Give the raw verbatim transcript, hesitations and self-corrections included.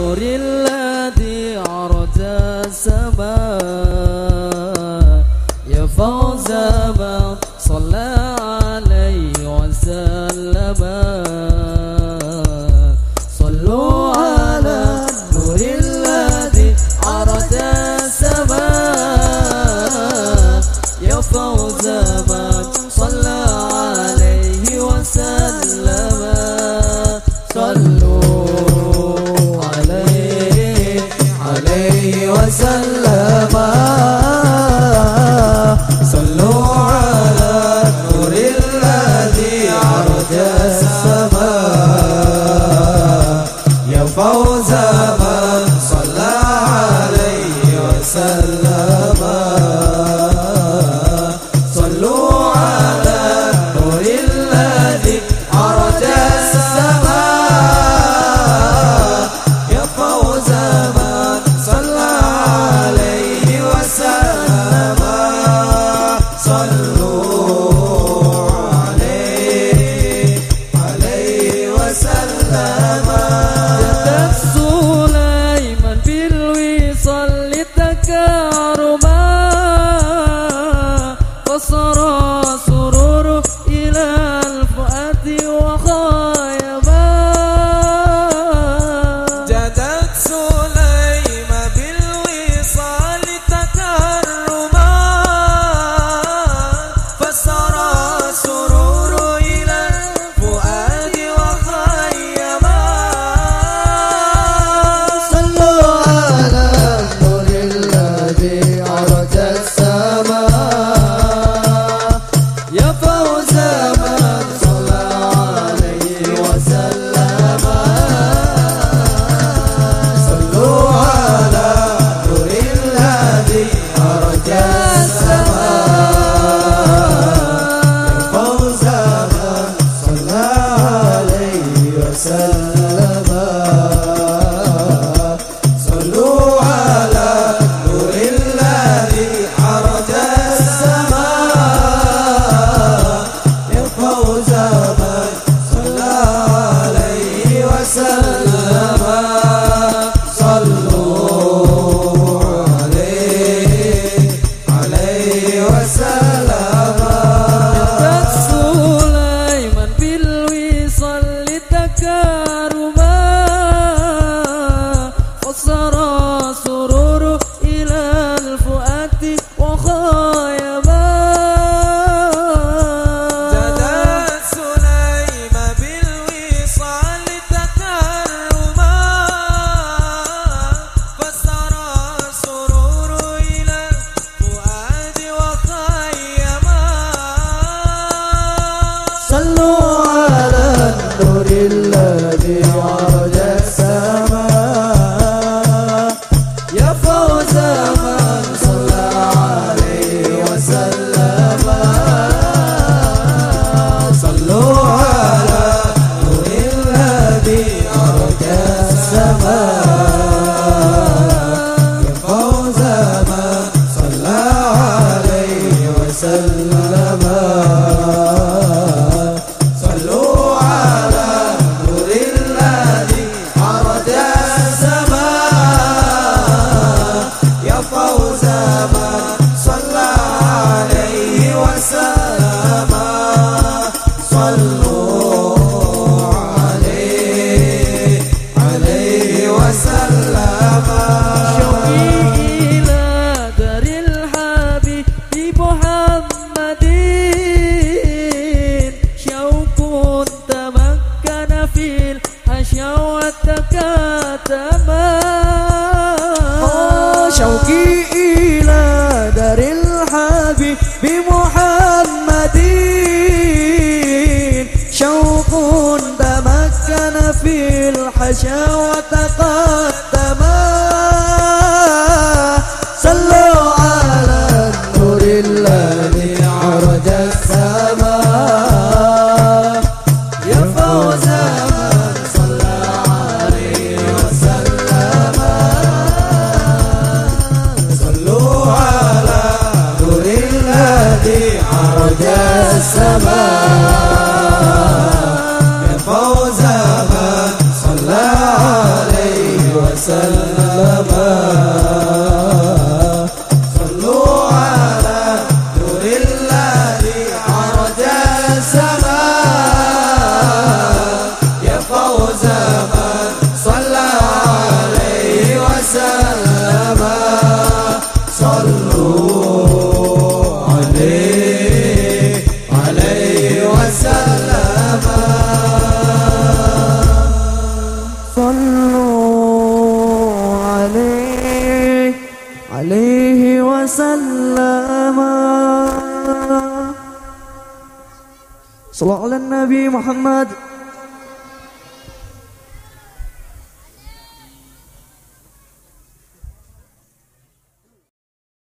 النور الذي عرج السماء يا فوز من صلى عليه وسلم. صلوا على النور الذي عرج السماء يا فوز من صلى عليه وسلم. صلوا على النور الذي عرج السماء يا فوز من صلى عليه وسلم. صلوا على النور الذي عرج السماء يا فوز من صلى عليه وسلم. صلوا عليه عليه وسلم. جدت سليمان بالوصال للتكارما فصار سرور إلى الفؤاد وخيما. جدت سليمان بالوصال للتكارما شوقي إلى دار الحبيب بمحمد شوق تمكن في الحشا وتقدم. صلوا على النور الذي عرج السماء يا فوز السماء يا فوز من صلى عليه وسلم. وسلم. صلوا على نور الذي عرج السماء، يا فوز من صلى عليه وسلم. صلوا عليه عليه وسلم. عليه وسلم. صلى على النبي محمد.